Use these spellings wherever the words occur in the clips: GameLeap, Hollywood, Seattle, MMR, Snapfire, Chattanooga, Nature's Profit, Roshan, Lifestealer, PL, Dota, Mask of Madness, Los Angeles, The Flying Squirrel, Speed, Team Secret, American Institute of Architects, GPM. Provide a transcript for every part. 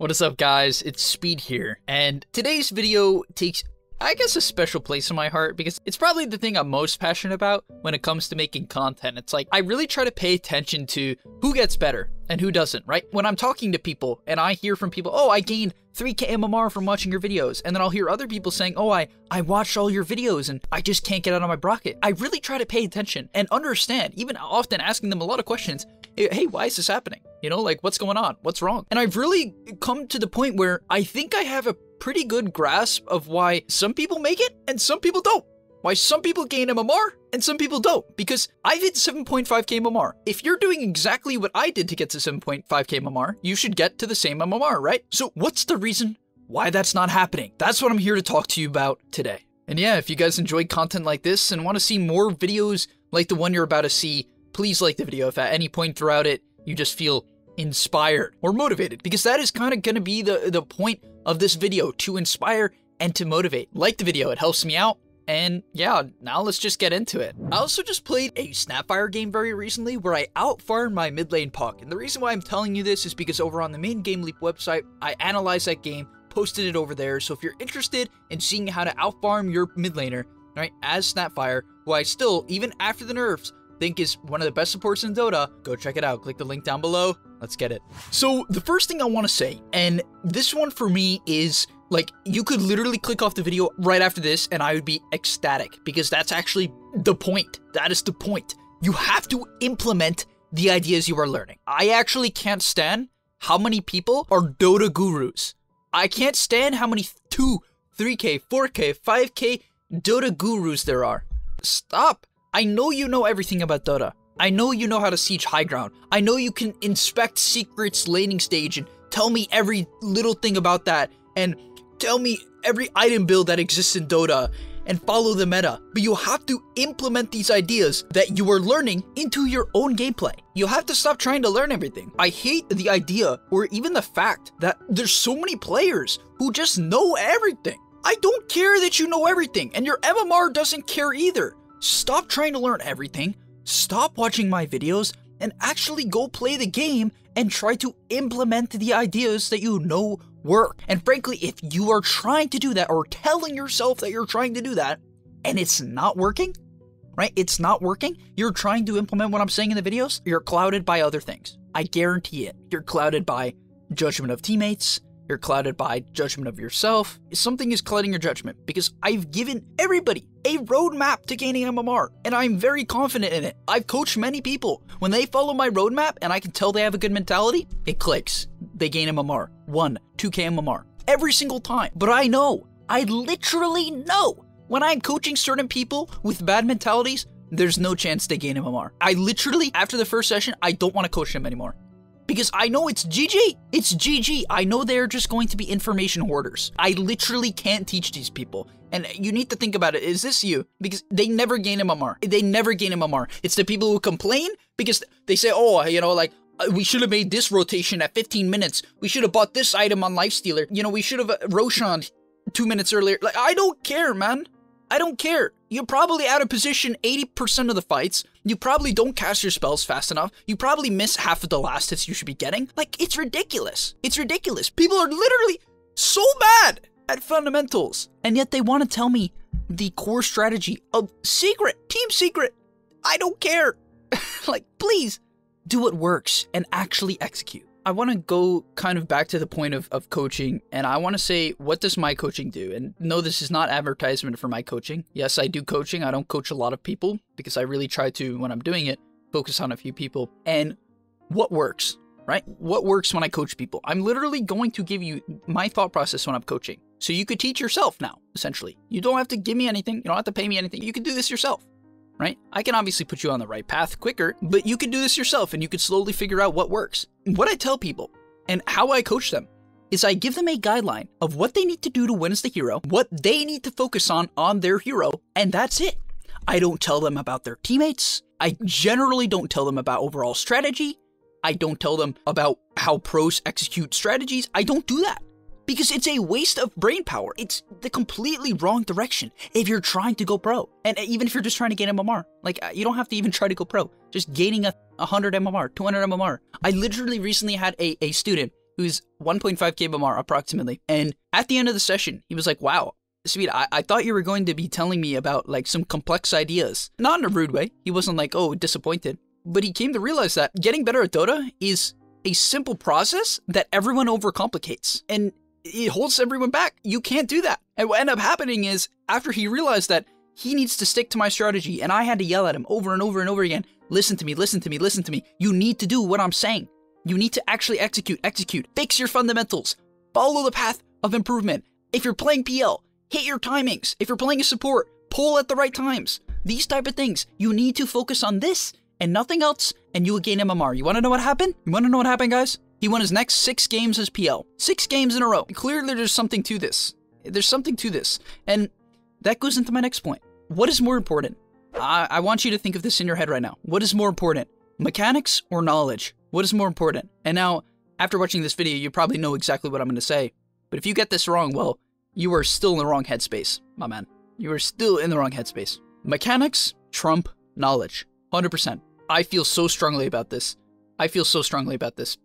What is up, guys? It's Speed here, and today's video takes, I guess, a special place in my heart because it's probably the thing I'm most passionate about when it comes to making content. It's like I really try to pay attention to who gets better and who doesn't, right? When I'm talking to people and I hear from people, oh, I gained 3K MMR from watching your videos. And then I'll hear other people saying, oh, I watched all your videos and I just can't get out of my bracket. I really try to pay attention and understand, even often asking them a lot of questions. Hey, why is this happening? You know, like, what's going on? What's wrong? And I've really come to the point where I think I have a pretty good grasp of why some people make it and some people don't. Why some people gain MMR and some people don't. Because I've hit 7.5k MMR. If you're doing exactly what I did to get to 7.5k MMR, you should get to the same MMR, right? So what's the reason why that's not happening? That's what I'm here to talk to you about today. And yeah, if you guys enjoy content like this and want to see more videos like the one you're about to see, please like the video if at any point throughout it you just feel inspired or motivated, because that is kind of going to be the point of this video, to inspire and to motivate. Like the video, it helps me out. And yeah, now let's just get into it. I also just played a Snapfire game very recently where I outfired my mid lane Puck. And the reason why I'm telling you this is because over on the main GameLeap website, I analyzed that game, posted it over there. So if you're interested in seeing how to outfarm your mid laner, right, as Snapfire, who I still, even after the nerfs, think is one of the best supports in Dota, go check it out. Click the link down below. Let's get it. So the first thing I want to say, and this one for me is, like, you could literally click off the video right after this and I would be ecstatic, because that's actually the point. That is the point. You have to implement the ideas you are learning. I actually can't stand how many people are Dota gurus. I can't stand how many 2, 3K, 4K, 5K Dota gurus there are. Stop. I know you know everything about Dota. I know you know how to siege high ground. I know you can inspect Secret's laning stage and tell me every little thing about that and tell me every item build that exists in Dota and follow the meta. But you have to implement these ideas that you are learning into your own gameplay. You have to stop trying to learn everything. I hate the idea, or even the fact, that there's so many players who just know everything. I don't care that you know everything, and your MMR doesn't care either. Stop trying to learn everything, stop watching my videos, and actually go play the game and try to implement the ideas that you know work. And frankly, if you are trying to do that, or telling yourself that you're trying to do that, and it's not working, right? It's not working. You're trying to implement what I'm saying in the videos. You're clouded by other things. I guarantee it. You're clouded by judgment of teammates. You're clouded by judgment of yourself. Something is clouding your judgment, because I've given everybody a roadmap to gaining MMR, and I'm very confident in it. I've coached many people. When they follow my roadmap and I can tell they have a good mentality, it clicks. They gain MMR. 1, 2K MMR. Every single time. But I know. I literally know. When I'm coaching certain people with bad mentalities, there's no chance they gain MMR. I literally, after the first session, I don't want to coach them anymore. Because I know it's GG. It's GG. I know they're just going to be information hoarders. I literally can't teach these people. And you need to think about it. Is this you? Because they never gain MMR. They never gain MMR. It's the people who complain because they say, oh, you know, like, we should have made this rotation at 15 minutes. We should have bought this item on Lifestealer. You know, we should have Roshan'd 2 minutes earlier. Like, I don't care, man. I don't care. You're probably out of position 80% of the fights. You probably don't cast your spells fast enough. You probably miss half of the last hits you should be getting. Like, it's ridiculous. It's ridiculous. People are literally so bad at fundamentals. And yet they want to tell me the core strategy of Secret, Team Secret. I don't care. Like, please do what works and actually execute. I want to go kind of back to the point of coaching, and I want to say, what does my coaching do? And no, this is not advertisement for my coaching. Yes, I do coaching. I don't coach a lot of people because I really try to, when I'm doing it, focus on a few people. And what works, right? What works when I coach people? I'm literally going to give you my thought process when I'm coaching. So you could teach yourself now, essentially. You don't have to give me anything. You don't have to pay me anything. You can do this yourself. Right? I can obviously put you on the right path quicker, but you can do this yourself and you can slowly figure out what works. What I tell people and how I coach them is I give them a guideline of what they need to do to win as the hero, what they need to focus on their hero, and that's it. I don't tell them about their teammates. I generally don't tell them about overall strategy. I don't tell them about how pros execute strategies. I don't do that. Because it's a waste of brain power. It's the completely wrong direction if you're trying to go pro. And even if you're just trying to gain MMR, like, you don't have to even try to go pro. Just gaining 100 MMR, 200 MMR. I literally recently had a student who's 1.5k BMR approximately. And at the end of the session, he was like, wow, Speed, I thought you were going to be telling me about like some complex ideas. Not in a rude way. He wasn't like, oh, disappointed. But he came to realize that getting better at Dota is a simple process that everyone overcomplicates. And it holds everyone back. You can't do that. And what ended up happening is after he realized that he needs to stick to my strategy and I had to yell at him over and over and over again, listen to me, listen to me, listen to me. You need to do what I'm saying. You need to actually execute, fix your fundamentals, follow the path of improvement. If you're playing PL, hit your timings. If you're playing a support, pull at the right times. These type of things. You need to focus on this and nothing else, and you will gain MMR. You want to know what happened? You want to know what happened, guys? He won his next 6 games as PL. 6 games in a row. Clearly, there's something to this. There's something to this. And that goes into my next point. What is more important? I want you to think of this in your head right now. What is more important? Mechanics or knowledge? What is more important? And now, after watching this video, you probably know exactly what I'm going to say. But if you get this wrong, well, you are still in the wrong headspace, my man. You are still in the wrong headspace. Mechanics trump knowledge. 100%. I feel so strongly about this. I feel so strongly about this.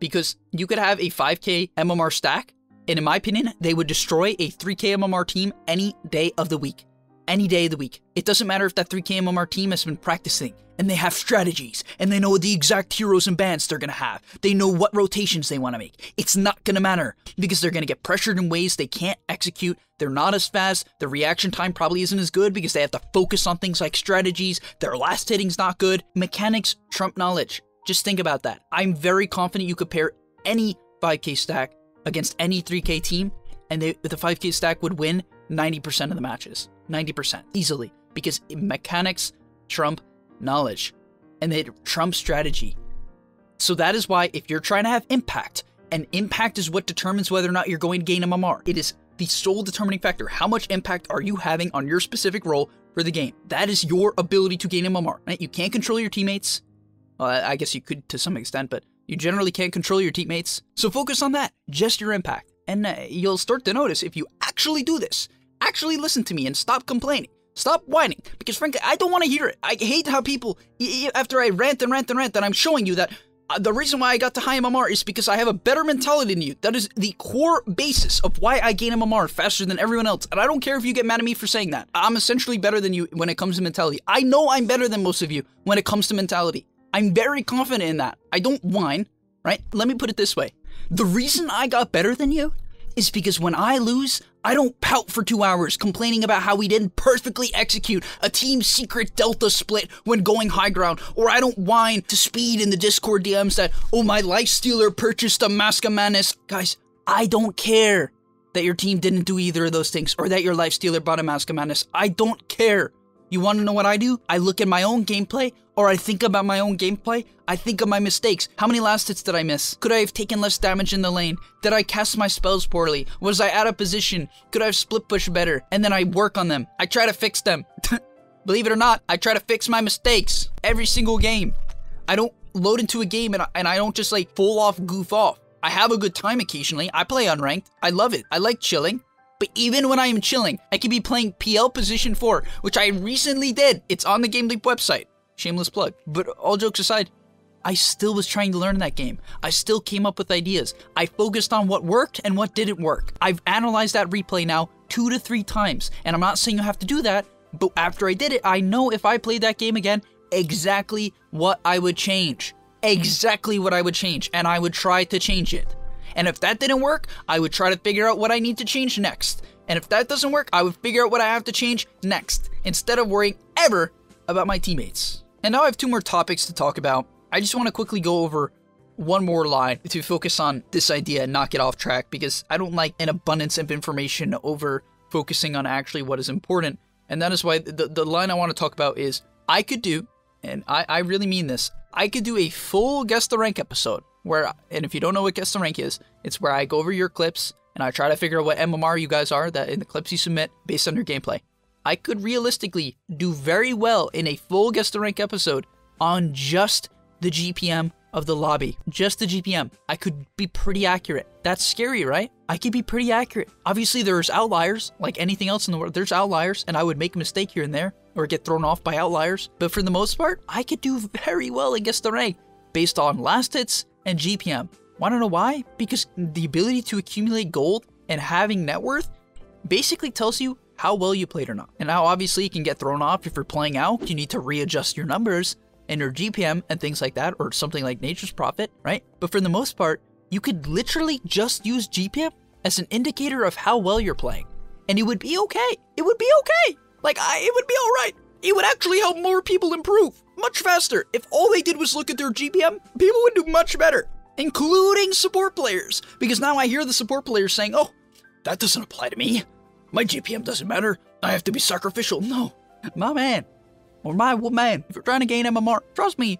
Because you could have a 5k MMR stack, and in my opinion, they would destroy a 3k MMR team any day of the week. Any day of the week. It doesn't matter if that 3k MMR team has been practicing, and they have strategies, and they know the exact heroes and bans they're gonna have. They know what rotations they want to make. It's not gonna matter, because they're gonna get pressured in ways they can't execute, they're not as fast, their reaction time probably isn't as good because they have to focus on things like strategies, their last hitting's not good. Mechanics trump knowledge. Just think about that. I'm very confident you could pair any 5k stack against any 3k team, and the 5k stack would win 90% of the matches. 90%. Easily. Because mechanics trump knowledge. And they trump strategy. So that is why if you're trying to have impact, and impact is what determines whether or not you're going to gain MMR. It is the sole determining factor. How much impact are you having on your specific role for the game? That is your ability to gain MMR. Right? You can't control your teammates. Well, I guess you could to some extent, but you generally can't control your teammates. So focus on that, just your impact. And you'll start to notice if you actually do this, actually listen to me and stop complaining, stop whining, because frankly, I don't want to hear it. I hate how people, after I rant, and I'm showing you that the reason why I got to high MMR is because I have a better mentality than you. That is the core basis of why I gain MMR faster than everyone else. And I don't care if you get mad at me for saying that. I'm essentially better than you when it comes to mentality. I know I'm better than most of you when it comes to mentality. I'm very confident in that. I don't whine, right? Let me put it this way. The reason I got better than you is because when I lose, I don't pout for 2 hours complaining about how we didn't perfectly execute a Team Secret Delta split when going high ground, or I don't whine to Speed in the Discord DMs that, oh, my Lifestealer purchased a Mask of Madness. Guys, I don't care that your team didn't do either of those things or that your Lifestealer bought a Mask of Madness. I don't care. You want to know what I do? I look at my own gameplay, or I think about my own gameplay. I think of my mistakes. How many last hits did I miss? Could I have taken less damage in the lane? Did I cast my spells poorly? Was I out of position? Could I have split push better? And then I work on them. I try to fix them. Believe it or not, I try to fix my mistakes every single game. I don't load into a game and I don't just like full off goof off. I have a good time occasionally. I play unranked. I love it. I like chilling. But even when I am chilling, I could be playing PL Position 4, which I recently did. It's on the GameLeap website. Shameless plug. But all jokes aside, I still was trying to learn that game. I still came up with ideas. I focused on what worked and what didn't work. I've analyzed that replay now 2 to 3 times. And I'm not saying you have to do that, but after I did it, I know if I played that game again, exactly what I would change. Exactly what I would change. And I would try to change it. And if that didn't work, I would try to figure out what I need to change next. And if that doesn't work, I would figure out what I have to change next, instead of worrying ever about my teammates. And now I have 2 more topics to talk about. I just want to quickly go over 1 more line to focus on this idea and not get off track, because I don't like an abundance of information over focusing on actually what is important. And that is why the line I want to talk about is, I could do, and I really mean this, I could do a full Guess the Rank episode. And if you don't know what Guess the Rank is, it's where I go over your clips and I try to figure out what MMR you guys are that in the clips you submit based on your gameplay. I could realistically do very well in a full Guess the Rank episode on just the GPM of the lobby. Just the GPM. I could be pretty accurate. That's scary, right? I could be pretty accurate. Obviously, there's outliers. Like anything else in the world, there's outliers, and I would make a mistake here and there or get thrown off by outliers. But for the most part, I could do very well in Guess the Rank based on last hits and GPM. Want to know why? Because the ability to accumulate gold and having net worth basically tells you how well you played or not. And now obviously you can get thrown off if you're playing out. You need to readjust your numbers and your GPM and things like that, or something like Nature's Profit, right? But for the most part, you could literally just use GPM as an indicator of how well you're playing. And it would be okay. It would be okay. Like, it would be all right. It would actually help more people improve much faster. If all they did was look at their GPM, people would do much better, including support players. Because now I hear the support players saying, oh, that doesn't apply to me. My GPM doesn't matter. I have to be sacrificial. No, my man or my woman, if you're trying to gain MMR, trust me,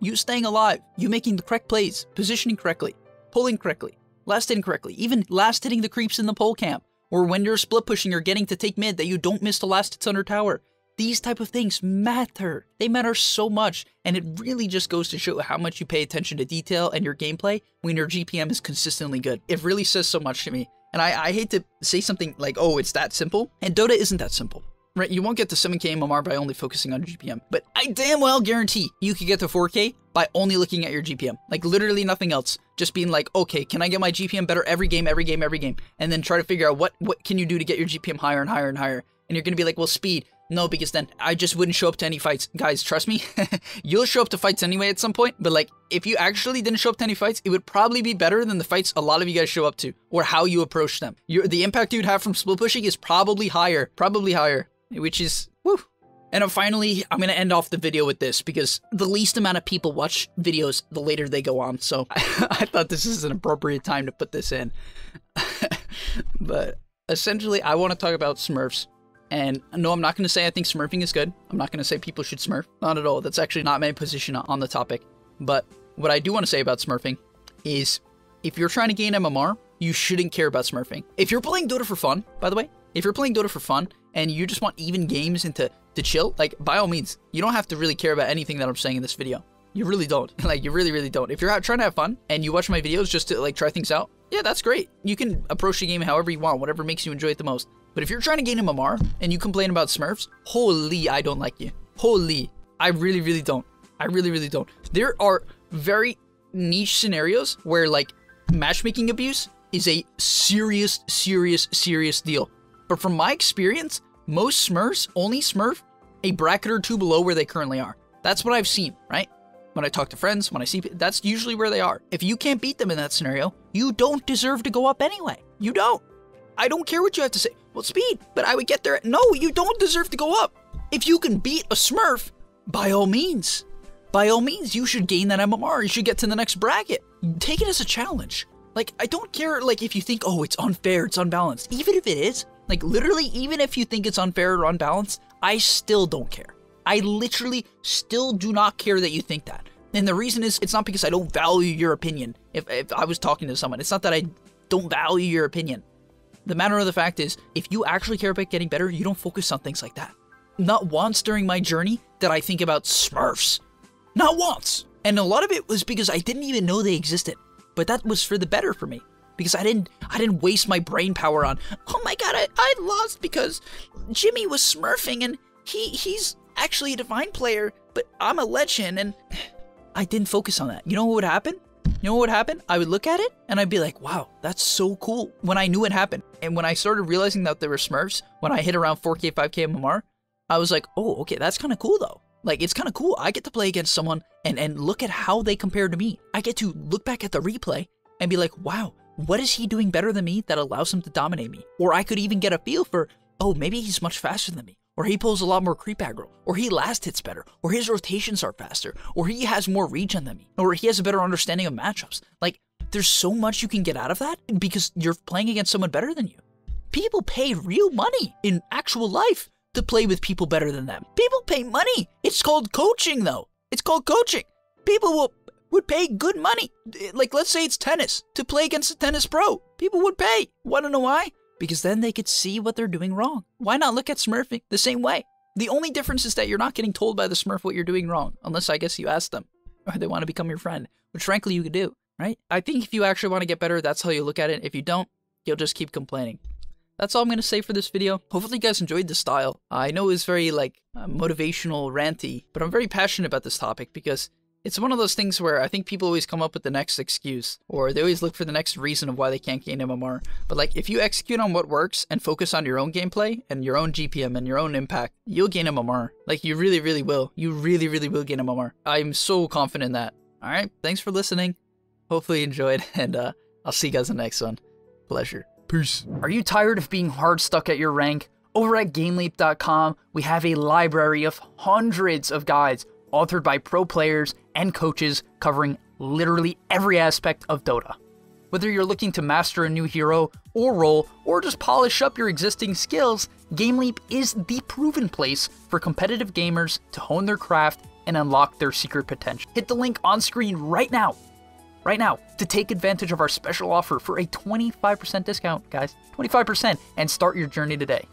you staying alive, you making the correct plays, positioning correctly, pulling correctly, last hitting correctly, even last hitting the creeps in the pole camp, or when you're split pushing or getting to take mid that you don't miss the last hits under tower. These type of things matter. They matter so much, and it really just goes to show how much you pay attention to detail and your gameplay when your GPM is consistently good. It really says so much to me, and I hate to say something like, oh, it's that simple, and Dota isn't that simple, right? You won't get to 7k MMR by only focusing on your GPM, but I damn well guarantee you could get to 4k by only looking at your GPM, like literally nothing else, just being like, okay, can I get my GPM better every game, and then try to figure out what can you do to get your GPM higher and higher and higher, and you're gonna be like, well, Speed, no, because then I just wouldn't show up to any fights. Guys, trust me, you'll show up to fights anyway at some point, but like, if you actually didn't show up to any fights, it would probably be better than the fights a lot of you guys show up to, or how you approach them. The impact you'd have from split pushing is probably higher, which is, woo. And finally, I'm going to end off the video with this, because the least amount of people watch videos the later they go on, so I thought this is an appropriate time to put this in. But essentially, I want to talk about Smurfs. And no, I'm not going to say I think smurfing is good. I'm not going to say people should smurf. Not at all. That's actually not my position on the topic. But what I do want to say about smurfing is, if you're trying to gain MMR, you shouldn't care about smurfing. If you're playing Dota for fun, by the way, if you're playing Dota for fun and you just want even games and to chill, like, by all means, you don't have to really care about anything that I'm saying in this video. You really don't. Like, you really, really don't. If you're out trying to have fun and you watch my videos just to, like, try things out, yeah, that's great. You can approach the game however you want, whatever makes you enjoy it the most. But if you're trying to gain MMR and you complain about smurfs, holy, I don't like you. Holy, I really, really don't. I really, really don't. There are very niche scenarios where, like, matchmaking abuse is a serious, serious, serious deal. But from my experience, most smurfs only smurf a bracket or two below where they currently are. That's what I've seen, right? When I talk to friends, when I see people, that's usually where they are. If you can't beat them in that scenario, you don't deserve to go up anyway. You don't. I don't care what you have to say. Well, Speed, but I would get there. No, you don't deserve to go up. If you can beat a smurf, by all means, you should gain that MMR. You should get to the next bracket. Take it as a challenge. Like, I don't care, like, if you think, oh, it's unfair, it's unbalanced. Even if it is, like, literally, even if you think it's unfair or unbalanced, I still don't care. I literally still do not care that you think that. And the reason is, it's not because I don't value your opinion. If I was talking to someone, it's not that I don't value your opinion. The matter of the fact is, if you actually care about getting better, you don't focus on things like that. Not once during my journey did I think about smurfs. Not once. And a lot of it was because I didn't even know they existed. But that was for the better for me. Because I didn't waste my brain power on, oh my god, I lost because Jimmy was smurfing and he's actually a divine player, but I'm a legend, and I didn't focus on that. You know what would happen? You know what would happen? I would look at it and I'd be like, wow, that's so cool. When I knew it happened, and when I started realizing that there were smurfs, when I hit around 4k, 5k MMR, I was like, oh, okay, that's kind of cool though. Like, it's kind of cool. I get to play against someone and look at how they compare to me. I get to look back at the replay and be like, wow, what is he doing better than me that allows him to dominate me? Or I could even get a feel for, oh, maybe he's much faster than me. Or he pulls a lot more creep aggro, or he last hits better, or his rotations are faster, or he has more regen than me, or he has a better understanding of matchups. Like, there's so much you can get out of that because you're playing against someone better than you. People pay real money in actual life to play with people better than them. People pay money. It's called coaching, though. It's called coaching. People would pay good money. Like, let's say it's tennis. To play against a tennis pro, people would pay. Want to know why? Because then they could see what they're doing wrong. Why not look at smurfing the same way? The only difference is that you're not getting told by the smurf what you're doing wrong, unless I guess you ask them, or they want to become your friend, which frankly you could do, right? I think if you actually want to get better, that's how you look at it. If you don't, you'll just keep complaining. That's all I'm going to say for this video. Hopefully you guys enjoyed the style. I know it's very, like, motivational, ranty, but I'm very passionate about this topic because It's one of those things where I think people always come up with the next excuse, or they always look for the next reason of why they can't gain MMR. But like, if you execute on what works and focus on your own gameplay and your own GPM and your own impact, you'll gain MMR. Like, you really, really will. You really, really will gain MMR. I'm so confident in that. All right. Thanks for listening. Hopefully you enjoyed, and I'll see you guys in the next one. Pleasure. Peace. Are you tired of being hard stuck at your rank? Over at GameLeap.com, we have a library of hundreds of guides authored by pro players and coaches covering literally every aspect of Dota. Whether you're looking to master a new hero or role, or just polish up your existing skills, GameLeap is the proven place for competitive gamers to hone their craft and unlock their secret potential. Hit the link on screen right now to take advantage of our special offer for a 25% discount, guys. 25%, and start your journey today.